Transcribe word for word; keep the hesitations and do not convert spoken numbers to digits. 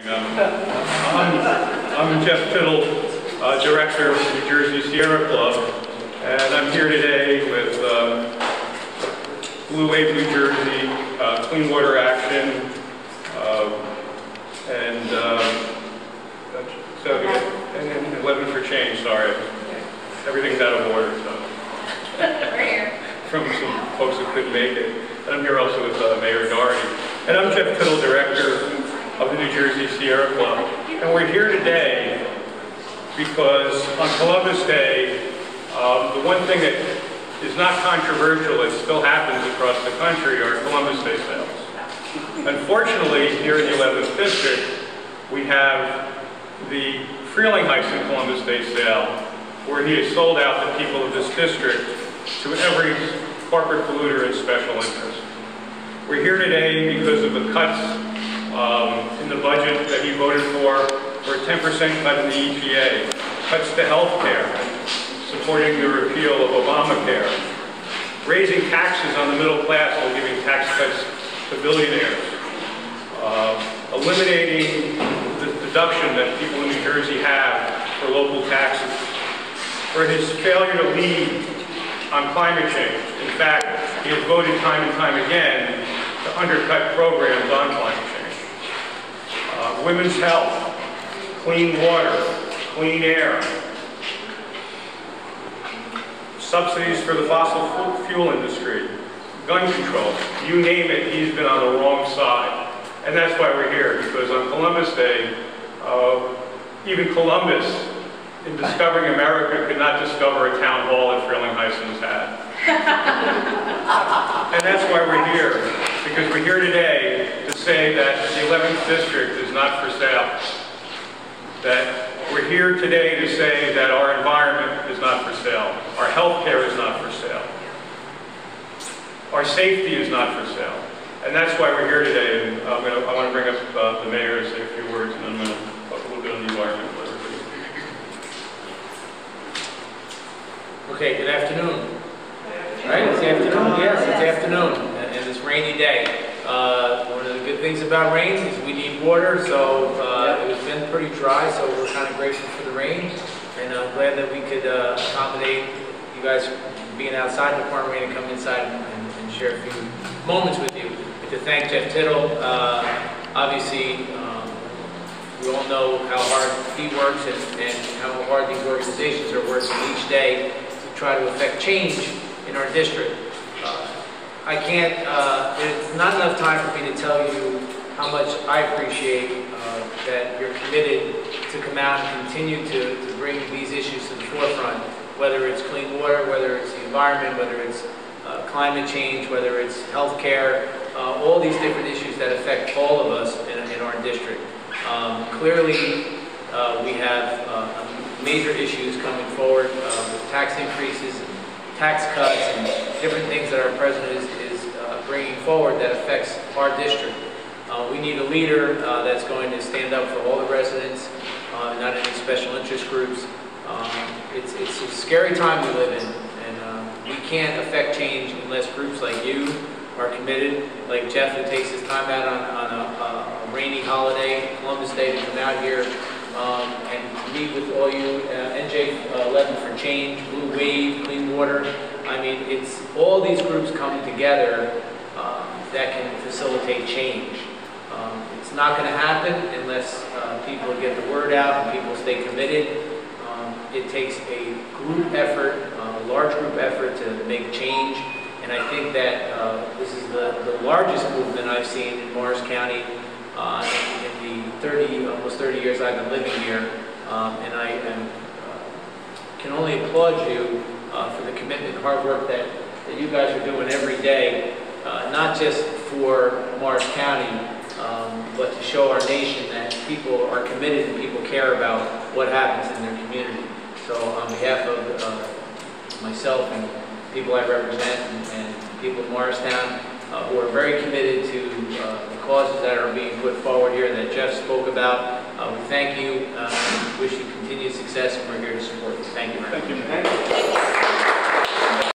I'm, I'm Jeff Tittle, uh, director of the New Jersey Sierra Club, and I'm here today with uh, Blue Wave New Jersey, uh, Clean Water Action, uh, and, uh, so, and eleven for Change. Sorry, everything's out of order. So from some folks who couldn't make it, and I'm here also with uh, Mayor Daugherty. And I'm Jeff Tittle, director of the New Jersey Sierra Club. And we're here today because on Columbus Day, um, the one thing that is not controversial, it still happens across the country, are Columbus Day sales. Unfortunately, here in the eleventh District, we have the Frelinghuysen Columbus Day sale, where he has sold out the people of this district to every corporate polluter and special interest. We're here today because of the cuts Um, in the budget that he voted for, for a ten percent cut in the E P A, cuts to health care, supporting the repeal of Obamacare, raising taxes on the middle class while giving tax cuts to billionaires, uh, eliminating the deduction that people in New Jersey have for local taxes, for his failure to lead on climate change. In fact, he has voted time and time again to undercut programs on climate change. Uh, women's health, clean water, clean air, subsidies for the fossil fuel industry, gun control, you name it, he's been on the wrong side. And that's why we're here, because on Columbus Day, uh, even Columbus, in discovering America, could not discover a town hall that Frelinghuysen's had. And that's why we're here, because we're here today to say that the eleventh District is not for sale. That we're here today to say that our environment is not for sale. Our health care is not for sale. Our safety is not for sale. And that's why we're here today. And I'm gonna, I want to bring up uh, the mayor to say a few words, and I'm going to talk a little bit on the environment. Okay, good afternoon. Right, it's afternoon. Yes, it's afternoon, and it's rainy day. Uh, one of the good things about rains is we need water, so uh, it was been pretty dry, so we're kind of grateful for the rain, and I'm glad that we could uh, accommodate you guys being outside in the pouring rain and come inside and, and share a few moments with you. And to thank Jeff Tittle, uh, obviously um, we all know how hard he works and, and how hard these organizations are working each day to try to affect change in our district. Uh, I can't, uh, there's not enough time for me to tell you how much I appreciate uh, that you're committed to come out and continue to, to bring these issues to the forefront, whether it's clean water, whether it's the environment, whether it's uh, climate change, whether it's health care, uh, all these different issues that affect all of us in, in our district. Um, clearly, uh, we have uh, major issues coming forward uh, with tax increases, tax cuts, and different things that our president is, is uh, bringing forward that affects our district. Uh, we need a leader uh, that's going to stand up for all the residents, uh, not any special interest groups. Um, it's, it's a scary time we live in, and uh, we can't affect change unless groups like you are committed, like Jeff, who takes his time out on, on a, a rainy holiday, Columbus Day, to come out here um, and meet with all you, uh, N J eleven for Change, Blue Wave, Clean Water. I mean, it's all these groups coming together uh, that can facilitate change. Um, it's not going to happen unless uh, people get the word out and people stay committed. Um, it takes a group effort, uh, a large group effort to make change, and I think that uh, this is the, the largest movement I've seen in Morris County uh, in, in the thirty, almost thirty years I've been living here, um, and I am can only applaud you uh, for the commitment and hard work that, that you guys are doing every day, uh, not just for Morris County, um, but to show our nation that people are committed and people care about what happens in their community. So on behalf of uh, myself and people I represent and, and people in Morristown uh, who are very committed to uh, the causes that are being put forward here that Jeff spoke about, uh, we thank you, uh, wish you continued success, and we're here to support you. Thank you very much. Thank you.